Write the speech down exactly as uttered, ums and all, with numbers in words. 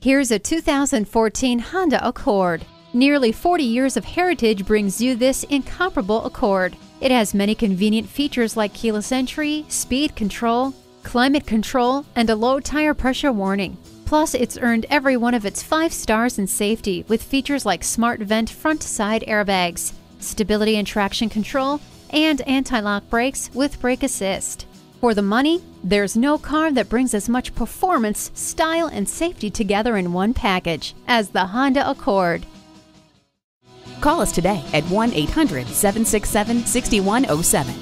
Here's a two thousand fourteen Honda Accord. Nearly forty years of heritage brings you this incomparable Accord. It has many convenient features like keyless entry, speed control, climate control, and a low tire pressure warning. Plus, it's earned every one of its five stars in safety with features like smart vent front side airbags, stability and traction control, and anti-lock brakes with brake assist. For the money, there's no car that brings as much performance, style, and safety together in one package as the Honda Accord. Call us today at one eight hundred, seven six seven, six one zero seven.